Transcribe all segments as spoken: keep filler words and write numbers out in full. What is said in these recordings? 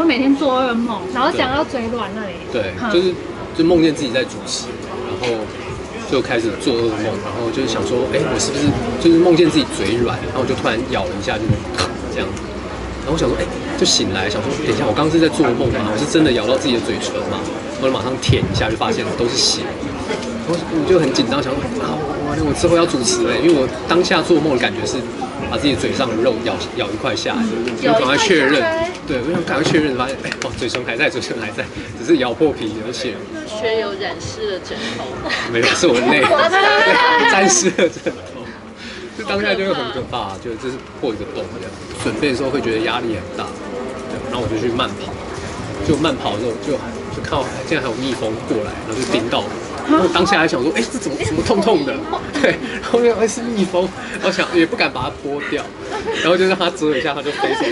就每天做噩梦，然后想要嘴软那里。对，嗯、就是就梦见自己在主持，然后就开始做噩梦，然后就是想说，哎、欸，我是不是就是梦见自己嘴软，然后就突然咬了一下，就这样。然后我想说，哎、欸，就醒来想说，等一下，我刚刚是在做梦吗？我是真的咬到自己的嘴唇吗？我就马上舔一下，就发现都是血。我我就很紧张，想说，啊，我之后要主持了，因为我当下做梦的感觉是。 把自己嘴上的肉咬咬一块下来，我赶快确认，对，我想赶快确认，发现哎，哦，嘴唇还在，嘴唇还在，只是咬破皮流血。血有染湿了枕头，没有，是我内沾湿了枕头，就当下就会很可怕，就就是破一个洞这样。准备的时候会觉得压力很大，然后我就去慢跑，就慢跑的时候就就看到竟然还有蜜蜂过来，然后就叮到我。 然后当下还想说，哎、欸，这怎么怎么痛痛的？对，然后就哎、欸、是蜜蜂，我想也不敢把它拨掉，然后就让它蛰一下，它就飞走。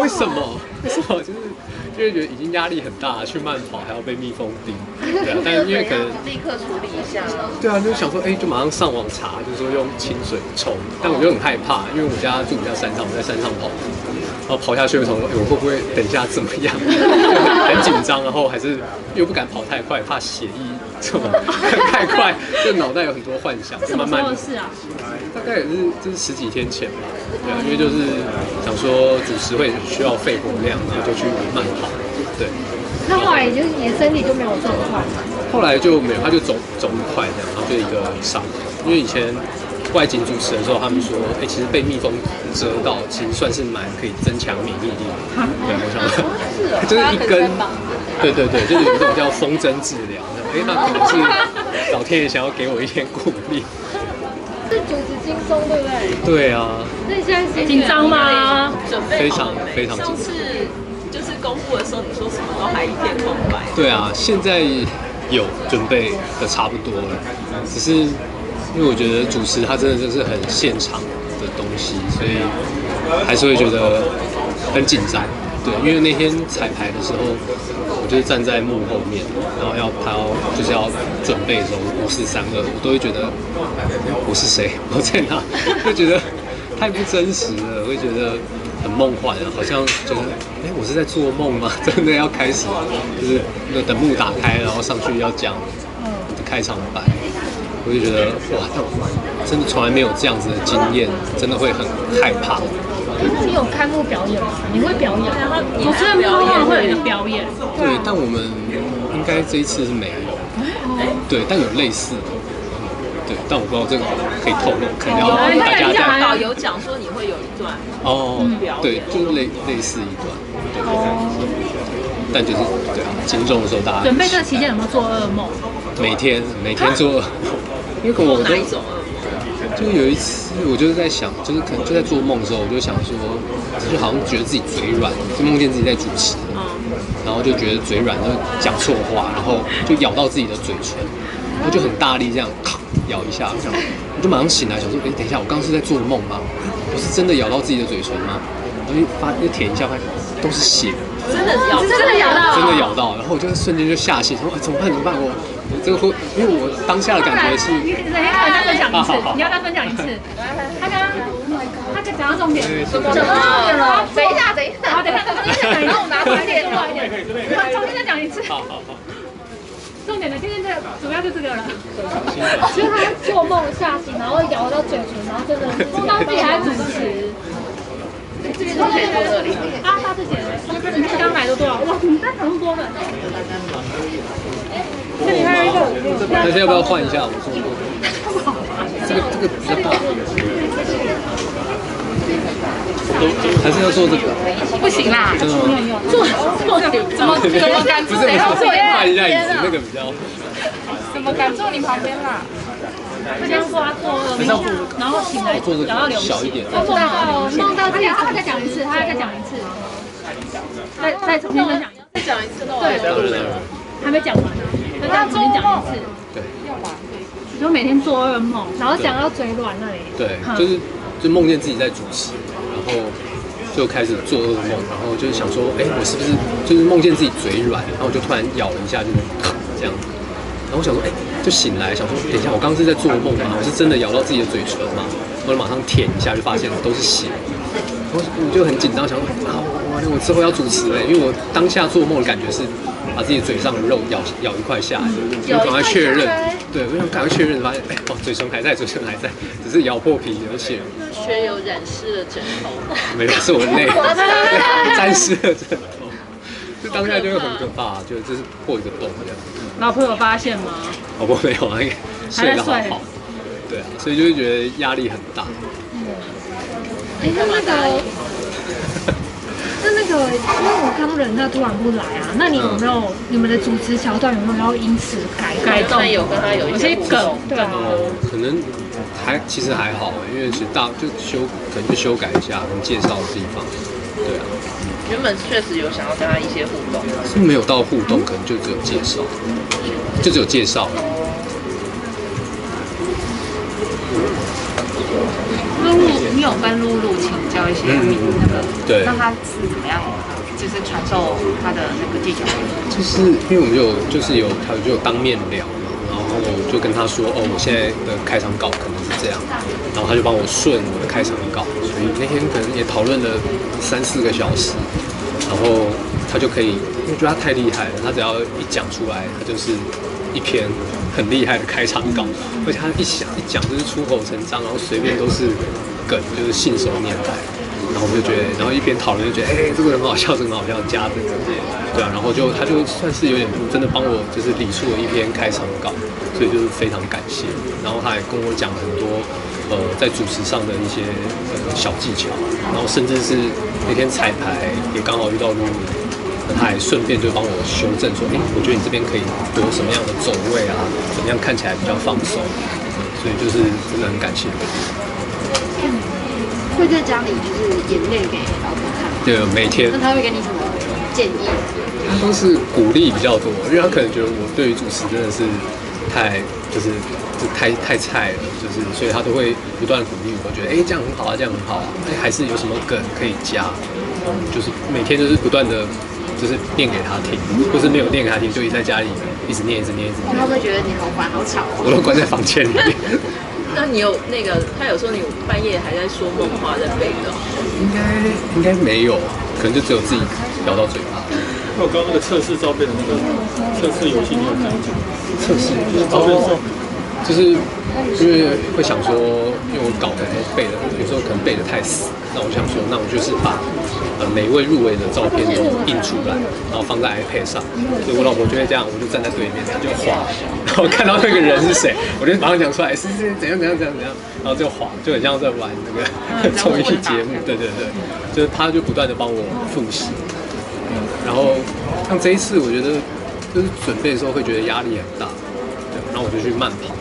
为什么？为什么？就是就是觉得已经压力很大，去慢跑还要被蜜蜂叮。对啊，但因为可能立刻处理一下。对啊，就想说，哎、欸，就马上上网查，就是说用清水冲。但我就很害怕，因为我家住比较山上，我在山上跑步，然后跑下去的时候，哎、欸，我会不会等一下怎么样？很紧张，然后还是又不敢跑太快，怕血液。 太快，就脑袋有很多幻想。什么时候的事啊？大概也是就是十几天前吧。对啊，因为就是想说主持会需要肺活量，然后就去慢跑。对。那后来就是你的身体就没有状况吗？后来就没有，他就走走很快这样，然后就一个伤。因为以前外景主持的时候，他们说，哎、欸，其实被蜜蜂蛰到，其实算是蛮可以增强免疫力的。对，我想说，就是一根。对对对，就是有一种叫风筝治疗。 哎、欸，那可能是老天爷想要给我一点鼓励。是主持轻松，对不对？对啊。那你现在紧张吗？准备非常非常紧张。上次就是公布的时候，你说什么都还一片空白。对啊，现在有准备的差不多了，只是因为我觉得主持它真的就是很现场的东西，所以还是会觉得很紧张。 对，因为那天彩排的时候，我就是站在幕后面，然后要他要就是要准备的时候，五四三二，我都会觉得我是谁，我在哪，会觉得太不真实了，会觉得很梦幻了，好像觉得哎，我是在做梦吗？真的要开始，就是那等幕打开，然后上去要讲开场白，我就觉得哇，真的从来没有这样子的经验，真的会很害怕。 你有开幕表演吗？你会表演？我觉得幕后会有一个表演。对，但我们应该这一次是没有。对，但有类似的。对，但我不知道这个可以透露，可能要大家在导游讲说你会有一段哦，对，就是类类似一段。但就是对啊，轻重的时候大家准备这期间有没有做噩梦？每天每天做，因为我都。 就有一次，我就是在想，就是可能就在做梦的时候，我就想说，就好像觉得自己嘴软，就梦见自己在主持，然后就觉得嘴软，就讲错话，然后就咬到自己的嘴唇，然后就很大力这样咔咬一下，这样我就马上醒来，想说，哎、欸，等一下，我刚刚是在做梦吗？我是真的咬到自己的嘴唇吗？然后就发就舔一下，发现都是血，真的咬，真的咬到，真的咬到，然后我就瞬间就下线，说、欸、怎么办？怎么办？我。 这个会，因为我当下的感觉是，你你要再分享一次，你要再分享一次。他刚刚，他讲到重点，重点了。等一下，等一下，好，等一下，等一下，然后我拿重点过来一点，重新再讲一次。好好好。重点的，今天这主要就这个了。其实他做梦吓醒，然后咬到嘴唇，然后真的梦到自己还在主持。这边都可以从这里。啊，大志姐，你刚刚买了多少？哇，你在很多的。 那现在要不要换一下？我说这个这个比较大，还是要做这个？不行啦，真的吗？做做怎么怎么敢坐你旁边？换一下椅子，那个比较。怎么敢坐你旁边啦？这样做啊做了，然后醒来然后流血，梦到梦到这样，他再讲一次，他再讲一次，再再重新分享，再讲一次，对，还没讲完呢。 那重新讲一次，对，你就每天做噩梦，然后想要嘴软那里，对，就是就梦见自己在主持，然后就开始做噩梦，然后就是想说，哎、欸，我是不是就是梦见自己嘴软，然后就突然咬了一下，就这样，然后我想说，哎、欸，就醒来想说，等一下，我刚刚是在做梦吗？我是真的咬到自己的嘴唇吗？我就马上舔一下，就发现都是血，我我就很紧张，想说，啊，因为我之后要主持了，因为我当下做梦的感觉是把自己嘴上的肉咬咬一块下来，就赶快确认，对，我想赶快确认，发现哎，哦，嘴唇还在，嘴唇还在，只是咬破皮流血了。学友染湿了枕头，没有，是我内沾湿了枕头，就当下就会很可怕，就就是破一个洞这样。老婆有发现吗？老婆没有啊，睡得好好，对啊，所以就会觉得压力很大。嗯，哎，那那个。 那那个，因为我看到人他突然不来啊，那你有没有、嗯、你们的主持桥段有没有要因此改改动？有跟他有一些梗，对啊，可能还其实还好，因为是大就修，可能就修改一下，可能介绍的地方，对啊。原本确实有想要跟他一些互动，是没有到互动，可能就只有介绍，就只有介绍了。露露，你有跟露露请教一些那个？对，那他是怎么样？就是传授他的那个技巧。就是因为我们有就是有他就有当面聊嘛，然后我就跟他说哦，我现在的开场稿可能是这样，然后他就帮我顺我的开场稿，所以那天可能也讨论了三四个小时，然后他就可以，因为觉得他太厉害了，他只要一讲出来，他就是一篇。 很厉害的开场稿，而且他一想一讲就是出口成章，然后随便都是梗，就是信手拈来。然后我就觉得，然后一边讨论就觉得，哎、欸，这个很好笑，这个很好笑，加这个，对啊。然后就他就算是有点真的帮我，就是理出了一篇开场稿，所以就是非常感谢。然后他也跟我讲很多，呃，在主持上的一些呃小技巧，然后甚至是那天彩排也刚好遇到露露。 他还顺便就帮我修正说，哎、欸，我觉得你这边可以有什么样的走位啊，怎么样看起来比较放松，所以就是真的很感谢。会在家里就是演练给老婆看吗？对，每天。那他会给你什么建议？他都是鼓励比较多，因为他可能觉得我对于主持真的是太就是就太太菜了，就是所以他都会不断鼓励我，觉得哎、欸、这样很好啊，这样很好啊，哎、欸、还是有什么梗可以加，就是每天就是不断的。 就是念给他听，或是没有念给他听，就一直在家里一直念，一直念，一直念。他会觉得你好烦，好吵。我都关在房间里面。那你有那个，他有时候你半夜还在说梦话在背的？应该应该没有，可能就只有自己咬到嘴巴。那我刚刚那个测试照片的那个测试游戏，你有看吗？测试就是照片上，就是因为会想说，因为我搞的背的，有时候可能背的太死，那我想说，那我就是把。 每位入围的照片都印出来，然后放在 iPad 上。所以我老婆就会这样，我就站在对面，她就滑，然后看到那个人是谁，我就马上讲出来是是怎样怎样怎样怎样，然后就滑，就很像在玩那个综艺节目。对对对，就是她就不断的帮我复习。然后像这一次，我觉得就是准备的时候会觉得压力很大，对，然后我就去慢跑，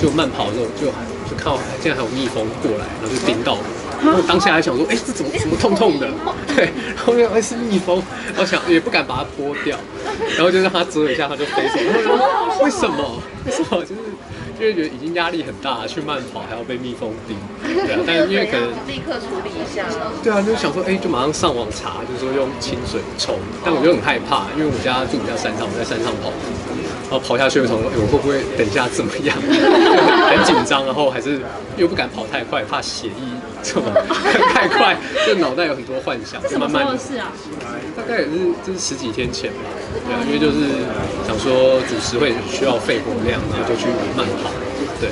就慢跑的时候就就看到竟然还有蜜蜂过来，然后就叮到我。 我当下还想说，哎、欸，这怎么怎么痛痛的？对，然后面哎是蜜蜂，我想也不敢把它拨掉，然后就让它蛰一下，它就飞走。为什么？为什么？就是就是觉得已经压力很大，去慢跑还要被蜜蜂叮。对啊，但因为可能立刻处理一下。对啊，就想说，哎、欸，就马上上网查，就是说用清水冲。但我就很害怕，因为我家住比较山上，我在山上跑步。 然后跑下去的时候，哎、欸，我会不会等一下怎么样？很紧张，然后还是又不敢跑太快，怕血液这么太快，就脑袋有很多幻想。什么时候的事啊？大概也是就是十几天前吧。对啊，因为就是想说主持会需要肺活量，然后就去慢跑。对。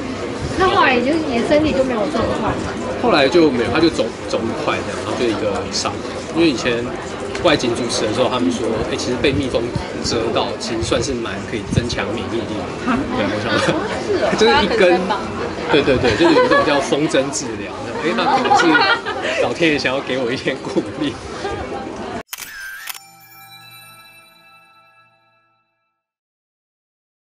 那后来就是你的身体就没有状况吗？后来就没有，他就走走很快这样，然后就一个伤。因为以前。 外景主持的时候，他们说，哎、欸，其实被蜜蜂蛰到，其实算是蛮可以增强免疫力的。对，我想说，就是一根，对对对，就是有一种叫风筝治疗。哎、欸，那可能是老天爷想要给我一点鼓励。